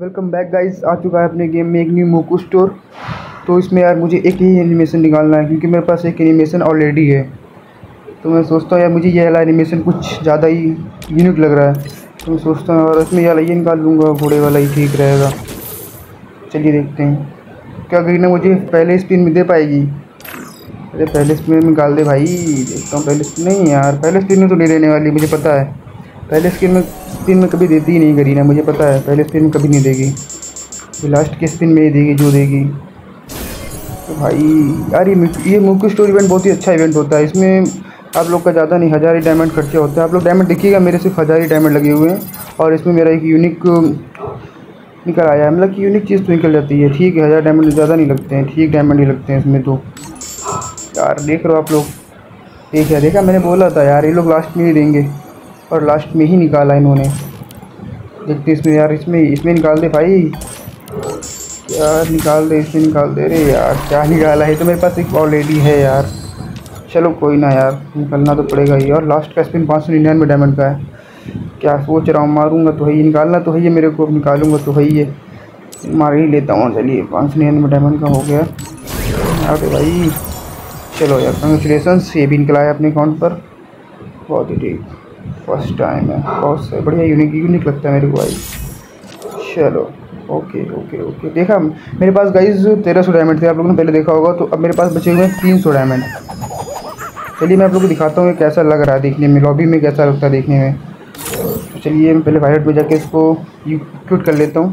Welcome back guys. आ चुका है अपने गेम में एक न्यू मोको स्टोर। तो इसमें यार मुझे एक ही एनिमेशन निकालना है क्योंकि मेरे पास एक एनिमेशन ऑलरेडी है। तो मैं सोचता हूँ यार मुझे ये वाला एनिमेशन कुछ ज़्यादा ही यूनिक लग रहा है, तो मैं सोचता हूँ और इसमें यार ये निकाल लूँगा, घोड़े वाला ही ठीक रहेगा। चलिए देखते हैं क्या करीना मुझे पहले स्पिन में दे पाएगी। अरे पहले स्पिन में निकाल दे भाई, देखता हूँ। पहले स्पिन नहीं यार, पहले स्पिन में तो नहीं देने वाली, मुझे पता है। पहले स्पिन में कभी देती ही नहीं करीना, मुझे पता है। पहले स्पिन में कभी नहीं देगी, तो लास्ट के स्पिन में ही देगी जो देगी। तो भाई यार ये मोको स्टोर इवेंट बहुत ही अच्छा इवेंट होता है। इसमें आप लोग का ज़्यादा नहीं, 1000 ही डायमंड खर्चा होता है। आप लोग डायमंड देखिएगा, मेरे सिर्फ 1000 ही डायमंड लगे हुए हैं। और इसमें मेरा एक यूनिक निकल आया है, मतलब कि यूनिक चीज़ तो निकल जाती है। ठीक है, 1000 डायमंड ज़्यादा नहीं लगते हैं, ठीक डायमंड ही लगते हैं इसमें। तो यार देख रहे हो आप लोग, ठीक है देखा, मैंने बोला था यार ये लोग लास्ट में ही देंगे और लास्ट में ही निकाला इन्होंने। देखते इसमें यार, इसमें निकाल दे भाई, यार निकाल दे, इसमें निकाल दे। अरे यार क्या निकाला है, तो मेरे पास एक ऑलरेडी है यार। चलो कोई ना यार, निकालना तो पड़ेगा ही। और लास्ट का स्पिन 599 डायमंड का है। क्या सोच रहा हूँ, मारूंगा तो है ये, निकालना तो है ये, मेरे को निकालूंगा तो है ये, मार ही लेता हूँ। चलिए 599 डायमंड का हो गया। अरे भाई चलो यार, कंग्रेचुलेसन्स, ये भी निकला है अपने अकाउंट पर। बहुत ही ठीक, फर्स्ट टाइम है, बहुत बढ़िया, यूनिक लगता है मेरे को भाई। चलो ओके ओके ओके। देखा मेरे पास गाइज 1300 डायमंड थे, आप लोगों ने पहले देखा होगा। तो अब मेरे पास बचे हुए हैं 300 डायमंड। चलिए मैं आप लोगों को दिखाता हूँ कैसा लग रहा है देखने में, लॉबी में कैसा लगता है देखने में। तो चलिए मैं पहले वायलेट में जाके इसको क्यूट कर लेता हूँ।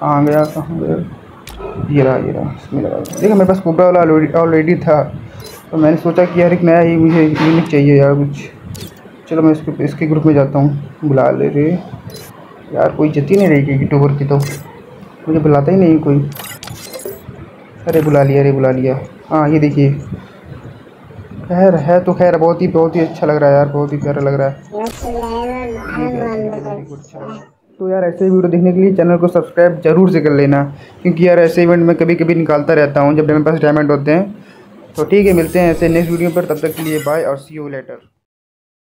कहाँ गया, ये रहा, इसमें लगा। देखा मेरे पास कोबरा वाला ऑलरेडी था, तो मैंने सोचा कि यार एक नया ही मुझे यूनिक चाहिए यार कुछ। चलो मैं इसके ग्रुप में जाता हूँ। बुला ले रे यार, कोई जती नहीं रही यूट्यूबर की, तो मुझे बुलाता ही नहीं कोई। अरे बुला लिया। हाँ ये देखिए, खैर है तो खैर, बहुत ही अच्छा लग रहा है यार, बहुत ही प्यारा लग रहा है। तो यार ऐसे वीडियो देखने के लिए चैनल को सब्सक्राइब ज़रूर से कर लेना, क्योंकि यार ऐसे इवेंट में कभी निकालता रहता हूँ जब मेरे पास डायमंड होते हैं। तो ठीक है, मिलते हैं ऐसे नेक्स्ट वीडियो पर, तब तक के लिए बाय और सी यू लेटर।